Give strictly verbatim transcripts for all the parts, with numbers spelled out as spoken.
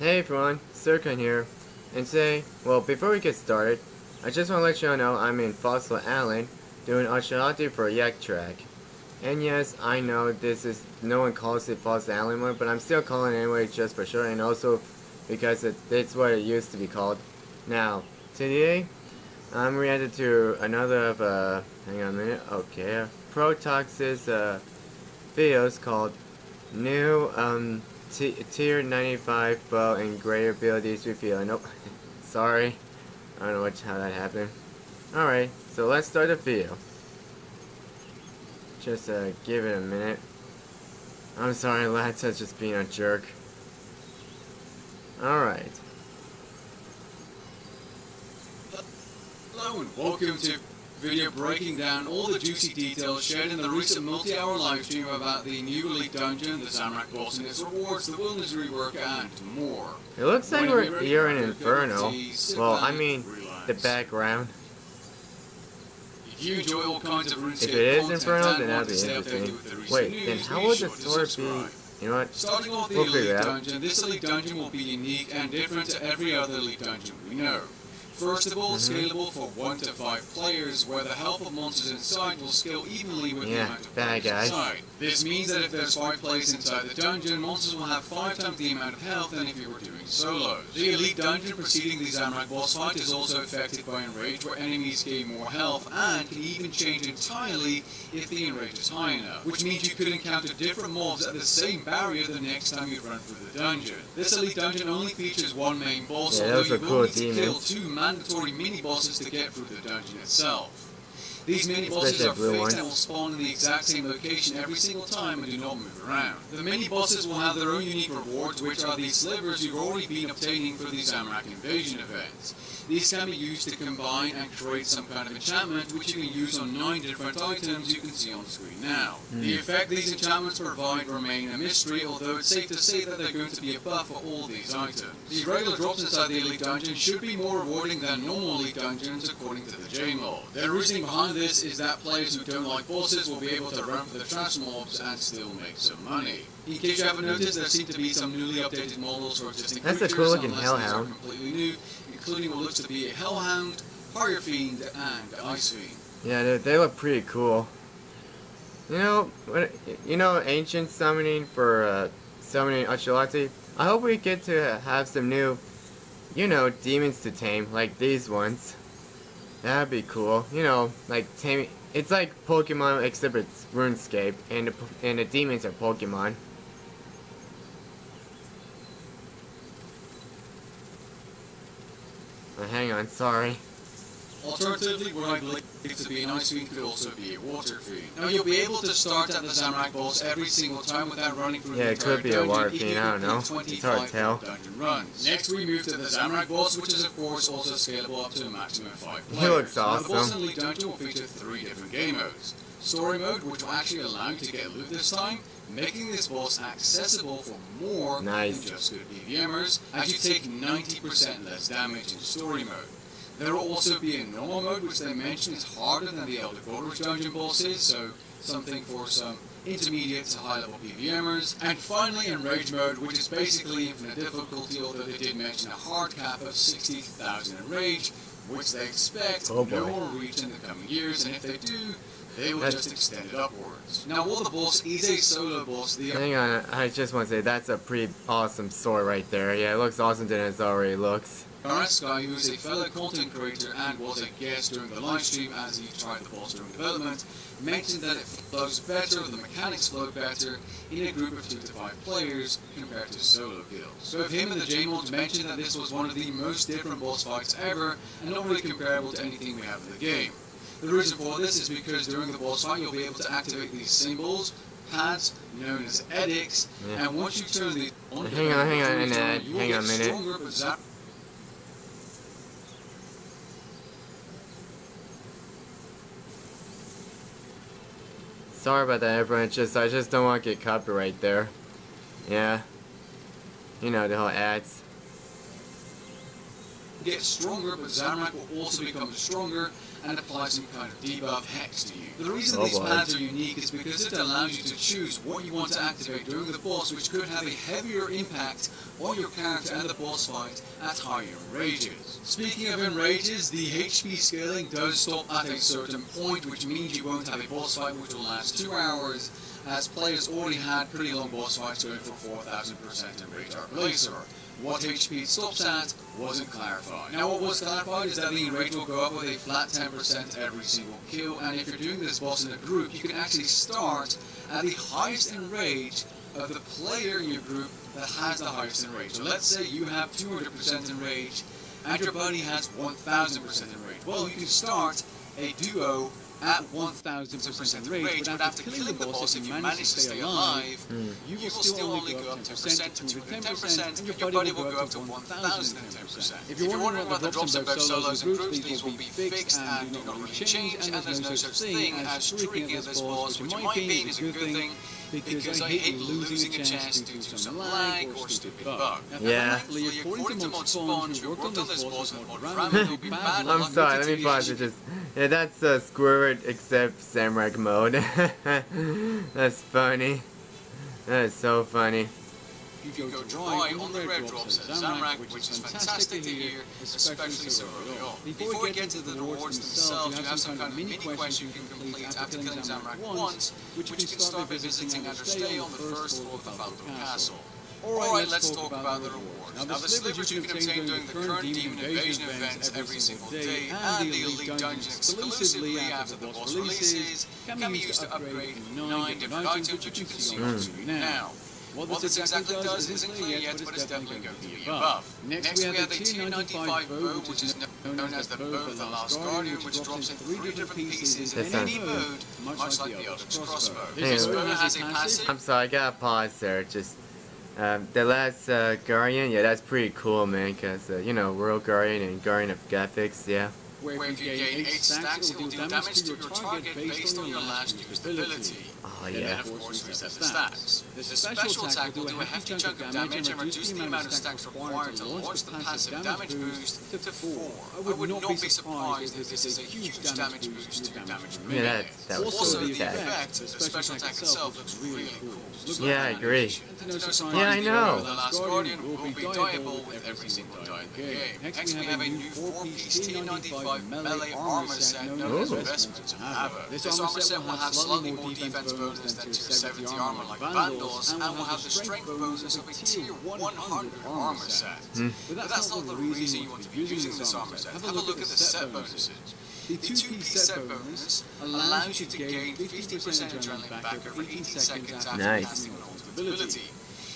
Hey everyone, Serkan here, and today, well, before we get started, I just want to let you all know I'm in Fossil Island doing Ushulati for a Yak track. And yes, I know this is, no one calls it Fossil Island one, but I'm still calling it anyway just for sure, and also because it, it's what it used to be called. Now, today, I'm reacted to another of, uh, hang on a minute, okay, Protoxx's, uh, videos called New, um, T tier ninety-five bow and greater abilities reveal. Nope. Sorry. I don't know which, how that happened. Alright, so let's start the video. Just uh, give it a minute. I'm sorry, lads, that's just being a jerk. Alright. Hello and welcome to video breaking down all the juicy details shared in the recent multi-hour livestream about the new Elite Dungeon, the Zamorak boss and its rewards, the Wilderness Reborn, and more. It looks like we're here in Inferno. Well, I mean, the background. If you enjoy all kinds of RuneScape, if it is Inferno, then that'd be interesting. Wait, then how would the sword be? You know what? Starting off the Elite Dungeon, this Elite Dungeon will be unique and different to every other Elite Dungeon we know. First of all, mm-hmm. scalable for one to five players, where the health of monsters inside will scale evenly with yeah, the amount of players guy. inside. This means that if there's five players inside the dungeon, monsters will have five times the amount of health than if you were doing solos. The Elite Dungeon preceding the Zamorak boss fight is also affected by Enrage, where enemies gain more health, and can even change entirely if the Enrage is high enough, which means you could encounter different mobs at the same barrier the next time you run through the dungeon. This Elite Dungeon only features one main boss, yeah, although you will cool need to kill two man mandatory mini-bosses to get through the dungeon itself. These mini-bosses are fixed and will spawn in the exact same location every single time and do not move around. The mini-bosses will have their own unique rewards, which are the slivers you've already been obtaining for the Zamorak Invasion events. These can be used to combine and create some kind of enchantment, which you can use on nine different items you can see on screen now. Mm. The effect these enchantments provide remain a mystery, although it's safe to say that they're going to be a buff for all these items. The regular drops inside the Elite Dungeon should be more rewarding than normal Elite Dungeons, according to the J-Mod. The reasoning behind this is that players who don't like bosses will be able to run for the trash mobs and still make some money. In case you haven't noticed, there seem to be some newly updated models for existing That's creatures, a cool looking Hellhound. Completely new, including what looks to be a Hellhound, Harrier Fiend, and Ice Fiend. Yeah, they, they look pretty cool. You know, you know, ancient summoning for uh, summoning Ushulati. I hope we get to have some new, you know, demons to tame, like these ones. That'd be cool. You know, like taming. It's like Pokemon, except it's RuneScape, and the, and the demons are Pokemon. Oh, hang on, sorry. Alternatively, what I believe to be an Ice Fiend could also be a Water Fiend. Now, you'll be able to start at the Zamorak boss every single time without running through yeah, the entire dungeon. Yeah, it could be a Water Fiend, I don't know. It's hard to tell. Next, we move to the Zamorak boss, which is, of course, also scalable up to a maximum of five players. He looks awesome. The boss in Elite Dungeon will feature three different game modes. Story mode, which will actually allow you to get loot this time, making this boss accessible for more nice. than just good PvMers, as you take ninety percent less damage in story mode. There will also be a normal mode, which they mention is harder than the Elder Gorders dungeon boss is, so something for some intermediate to high-level PvMers. And finally, Enrage mode, which is basically infinite difficulty, although they did mention a hard cap of sixty thousand Enrage, which they expect oh no one will reach in the coming years, and if they do, they will that's just extend it upwards. Now, while the boss is a solo boss, the hang on, I just want to say that's a pretty awesome sword right there. Yeah, it looks awesome than it already looks. Barasky, who is a fellow content creator and was a guest during the live stream as he tried the boss during development, mentioned that it flows better, the mechanics flow better in a group of two to five players compared to solo kills. Both him and the J-Mods mentioned that this was one of the most different boss fights ever and not really comparable to anything we have in the game. The reason for this is because during the boss fight you'll be able to activate these symbols, pads, known as edicts, yeah. and once you turn these on, hang on, hang on, and uh, hang on a minute. Sorry about that, everyone. It's just I just don't want to get copyright there. Yeah, you know the whole ads. get stronger, but Zamorak will also become stronger and apply some kind of debuff hex to you. The reason oh these pads are unique is because it allows you to choose what you want to activate during the boss, which could have a heavier impact on your character and the boss fight at higher enrages. Speaking of enrages, the H P scaling does stop at a certain point, which means you won't have a boss fight which will last two hours, as players already had pretty long boss fights going for four thousand percent enrage replacer. What H P it stops at wasn't clarified. Now what was clarified is that the enrage will go up with a flat ten percent every single kill, and if you're doing this boss in a group, you can actually start at the highest enrage of the player in your group that has the highest enrage. So let's say you have two hundred percent enrage, and your buddy has one thousand percent enrage. Well, you can start a duo at one thousand percent enrage, but after killing the boss, if you manage to stay alive, mm. you will still only go up ten percent to two hundred ten percent, and your buddy will go up to one thousand ten percent. If you're wondering about the drops of both solos and groups, these will be fixed and do not really change, and there's no such thing as tricking this boss, which in my opinion is a good thing, Because, because I hate losing a chance due to some lag or stupid bug. Yeah. Thankfully, according to Mod Sponge, who worked on this boss with Mod Ram, it will be bad luck. I'm sorry, let me pause it. Just, yeah, that's uh, Squirrel except Zamorak mode. That's funny. That is so funny. You can go dry on the red drops at Zamorak, which is fantastic to hear, especially so early on. Before we get to the rewards themselves, you have some kind of mini quest you can complete after killing Zamorak once, which you can start by visiting and stay on the first floor of the Falador Castle. Alright, let's talk about the rewards. Now, the slivers you can obtain during the current Demon Invasion events every single day, and the Elite Dungeon exclusively after the boss releases, can be used to upgrade nine different items, which you can see on screen now. What, what this exactly does isn't clear yet, but it's definitely going to be above. Next, Next we, we have the tier ninety-five bow, which is known as the Bow of the Last Guardian, which drops in three different pieces in any mode, much like the Eldritch Crossbow. This bow has a passive... I'm sorry, I gotta pause there, just... Um, the last uh, Guardian, yeah, that's pretty cool, man, because, uh, you know, World Guardian and Guardian of Gathics, yeah. Where, where if you gain eight stacks, it will do damage to your target based on your last used ability. Oh, yeah. And then, of course, reset the stacks. The special attack will do a hefty chunk of damage and reduce the amount of stacks required to launch the passive damage boost to four. I would not be surprised if this is a huge damage boost to your damage melee. Yeah, that was also the effect. The special attack itself looks really cool. Yeah, I agree. Yeah, I know. The Last Guardian will be dieable with every single die in the game. Next, we have a new four piece T ninety-five melee armor set known as Investments of Havoc. This armor set will have slightly more defense bonus than tier seventy armor like Bandos, and will have the strength bonus of a tier one hundred armor set. Mm. But that's not the reason you want to be using this armor set. Have a look at the set bonuses. The two piece set bonus allows you to gain fifty percent adrenaline back over eighteen seconds after casting an ultimate ability.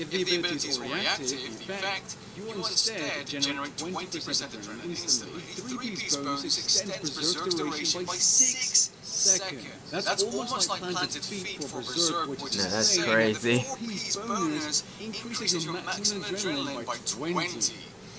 If the, if the ability is already active, in fact, you will instead generate twenty percent adrenaline instantly. The three piece bonus extends Berserk's duration by six seconds. That's, that's almost like planted feet for Berserk, which is insane. That's crazy. The four piece bonus increases your maximum adrenaline by twenty.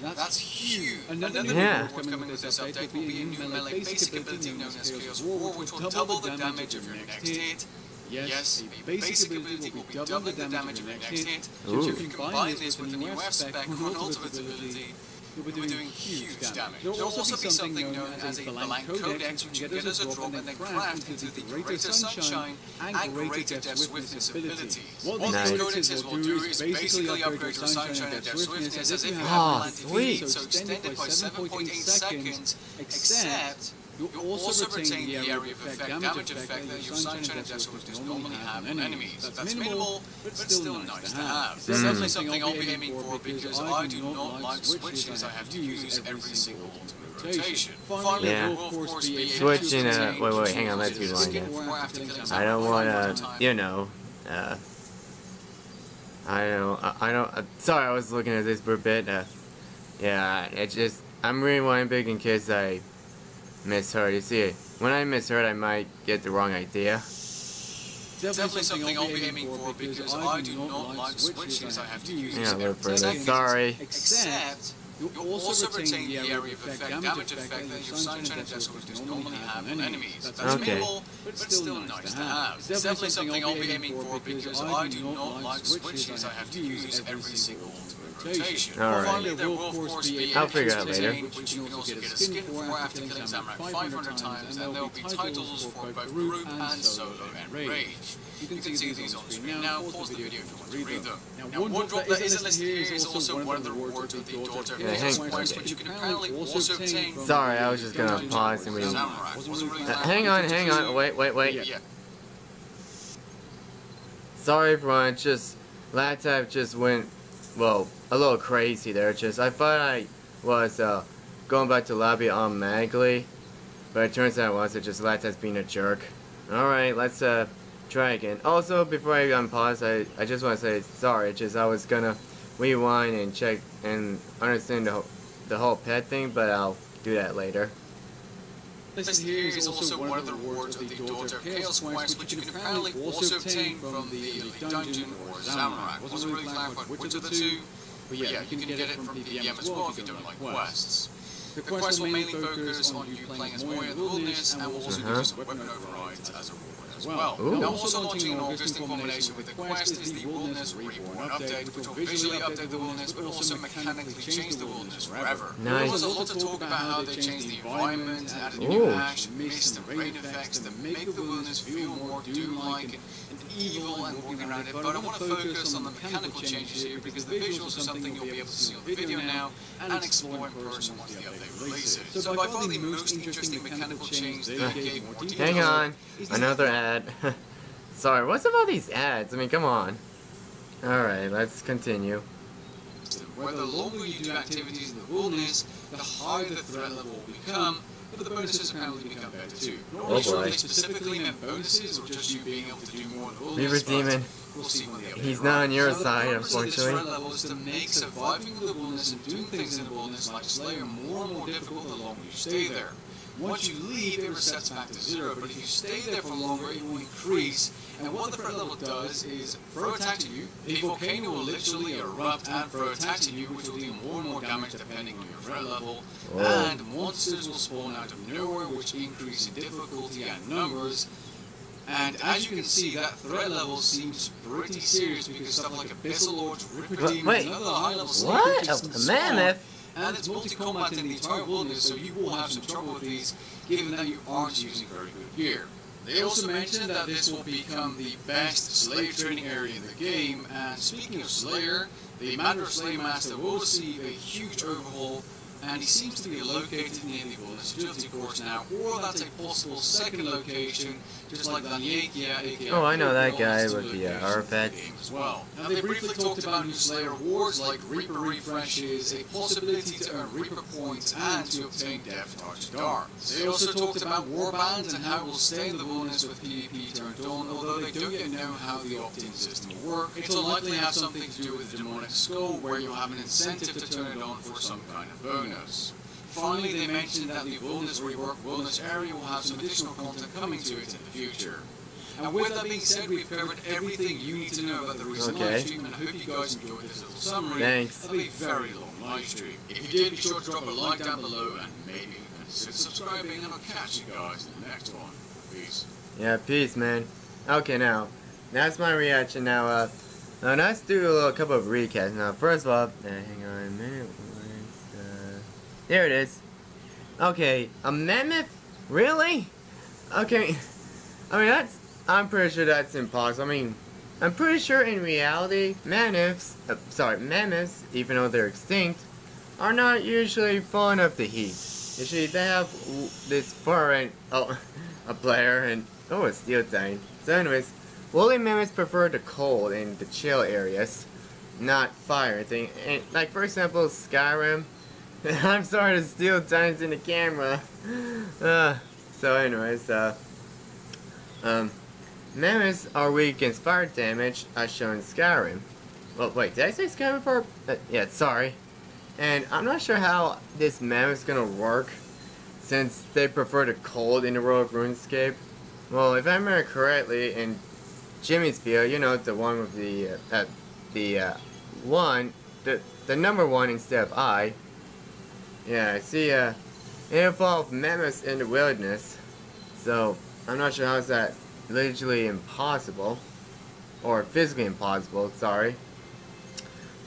That's huge. Another yeah. reward coming with this update will be a new melee basic ability known as Chaos War, which will double the damage of your next hit. Yes, the basic, basic ability will be doubling the damage of your next hit, so if you combine this with the new F spec or an ultimate ability, you'll be doing, doing huge damage. damage. There will also be something known as a blank codex, which you get as a drop and then craft into the greater Sunshine and greater Death Swiftness abilities. What these codexes will do is basically upgrade your Sunshine and Death Swiftness as if you have planted feet, so extended by seven point eight seconds, except... You'll also, also retain the area of effect, damage, damage effect that your Sunshine and Death Swiftness normally have on enemies. That's, That's minimal, but still nice to have. It's definitely something I'll be aiming for because I do not like switches I have to use every single ultimate rotation. Finally, yeah. Will of course be switching, uh, wait, wait, hang on, let's be blind. Yeah. I don't want to, uh, you know, uh, I don't, I, I don't, uh, sorry I was looking at this for a bit, uh, yeah, it's just, I'm rewinding big in case I misheard. You see, when I misheard, I might get the wrong idea. Definitely something I'll be aiming for because I do not like switches I have to use. Yeah, look for that. Sorry. Except, you'll also retain the area of effect, damage effect that your Sunshine and Death Swiftness normally have on enemies. That's minimal, but still nice to have. It's definitely something I'll be aiming for because I do not like switches I have to use every single ultimate reputation. Alright. I'll figure it out later. Which you can also get a skin for after killing Zamorak five hundred times, and there will be titles for both group and solo and rage. You can see these on screen now. Pause the video if you want to read them. Now, one drop that isn't listed here is also one of the rewards of the Daughter of Chaos quest, which you can apparently also obtain. Sorry, I was just gonna pause and read. Hang on, hang on. Wait, wait, wait. Sorry everyone, just laptop just went, well, a little crazy there. Just I thought I was uh, going back to lobby automatically, but it turns out I wasn't. Just laptop's being a jerk. All right, let's uh, try again. Also, before I unpause, I I just want to say sorry. Just I was gonna rewind and check and understand the the whole pet thing, but I'll do that later. This here is also one of the rewards of the Daughter of Chaos quest, which you can apparently also obtain from the Elite Dungeon or Zamorak. Wasn't really glad about which of the two, but yeah, you can get it from P D M as well if you don't like quests. The quest will mainly focus on you playing as Moya in the Wilderness, and will also give you some weapon overrides as a reward as well. Now, also launching in August in combination with the quest is the Wilderness Reborn update, which will visually update the Wilderness, but also mechanically change the Wilderness forever. Nice. There was a lot of talk about how they changed the environment, added new ash, mist, and rain effects that make the Wilderness feel more doom-like and evil and walking around it, but I want to focus on the mechanical changes here because the visuals are something you'll be able to see on the video now and explore in person once the update releases. So by far the most interesting mechanical change they gave more details. Hang on, another ad. Sorry, what's about these ads? I mean, come on. Alright, let's continue. Where the longer you do activities in the wilderness, the higher the threat level will become, but the bonuses apparently become better too. Not really sure if they specifically meant bonuses or just you being able to do more in the wilderness, Reaper Demon. We'll see when they update. He's not on your side, unfortunately. The purpose of this threat level is to make surviving the wilderness and doing things in the wilderness like Slayer more and more difficult the longer you stay there. Once you leave, it resets back to zero, but if you stay there for longer, it will increase. And what the threat level does is throw attacks at you. A volcano will literally erupt and throw attacks at you, which will do more and more damage depending on your threat level. Whoa. And monsters will spawn out of nowhere, which increase in difficulty and numbers. And as you can see, that threat level seems pretty serious because stuff like Abyssalords, Ripper Demon, and other high-level sneakers can spawn. And it's multi-combat in the entire wilderness, so you will have some trouble with these, given that you aren't using very good gear. They also mentioned that this will become the best Slayer training area in the game, and speaking of Slayer, the Matter of Slayer Master will receive a huge overhaul, and he seems to be located near the Wilderness Agility Course now, or that's a possible second location, just like Danyekia. Oh, I know that guy would be a R P G as well. Now, they briefly talked about new Slayer rewards like Reaper Refreshes, a possibility to earn Reaper points, and to obtain Death Touch Darks. They also talked about Warbands and how it will stay in the Wilderness with PvP turned on, although they don't yet know how the opt-in system will work. It'll likely have something to do with the Demonic Skull, where you'll have an incentive to turn it on for some kind of bonus. Finally, they mentioned that the Wilderness Rework Wilderness area will have some additional content coming to it in the future. And with that being said, we've covered everything you need to know about the recent okay. live stream, and I hope you guys enjoyed this little summary. Thanks. It'll be a very long live stream. If you did, be sure to drop a like down below, and maybe consider subscribing, and I'll catch you guys in the next one. Peace. Yeah, peace, man. Okay, now, that's my reaction. Now, uh, now let's do a little couple of recaps. Now, first of all, uh, hang on a minute. There it is. Okay, a mammoth? Really? Okay. I mean, that's... I'm pretty sure that's impossible. I mean, I'm pretty sure in reality, mammoths... Uh, sorry, mammoths, even though they're extinct, are not usually fond of the heat. Usually they have this fur and... Oh, a player and... Oh, it's steel dying. So anyways, woolly mammoths prefer the cold and the chill areas, not fire thing. And, like, for example, Skyrim... I'm sorry to steal times in the camera. Uh, so anyways, uh, um, mammoths are weak against fire damage as shown in Skyrim. Well, wait, did I say Skyrim before? Uh, yeah, sorry. And I'm not sure how this mammoth's gonna work since they prefer the cold in the world of RuneScape. Well, if I remember correctly, in Jimmy's video, you know, the one with the, uh, uh the, uh, one, the, the number one instead of I. Yeah, I see, uh, it involved mammoths in the wilderness, so I'm not sure how is that literally impossible, or physically impossible, sorry.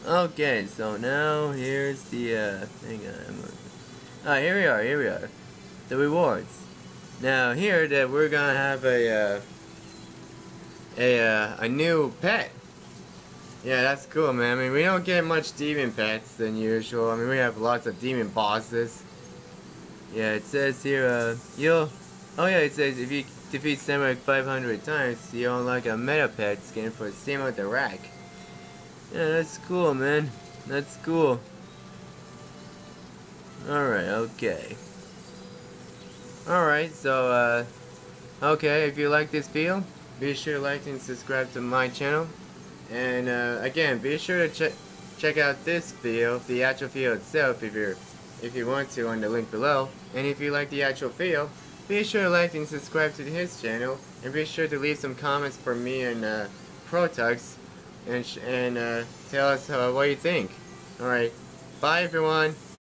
Okay, so now here's the, uh, hang on. Alright, here we are, here we are. The rewards. Now, here that we're gonna have a, uh, a, uh, a new pet. Yeah, that's cool, man. I mean, we don't get much demon pets than usual. I mean, we have lots of demon bosses. Yeah, it says here, uh, you'll... Oh yeah, it says if you defeat Zamorak five hundred times, you'll unlock a meta pet skin for Zamorak. Yeah, that's cool, man. That's cool. Alright, okay. Alright, so, uh... okay, if you like this video, be sure to like and subscribe to my channel. And, uh, again, be sure to check check out this video, the actual video itself, if you're... if you want to, on the link below. And if you like the actual video, be sure to like and subscribe to his channel, and be sure to leave some comments for me and uh, Protoxx, and, sh and uh, tell us uh, what you think. Alright, bye everyone!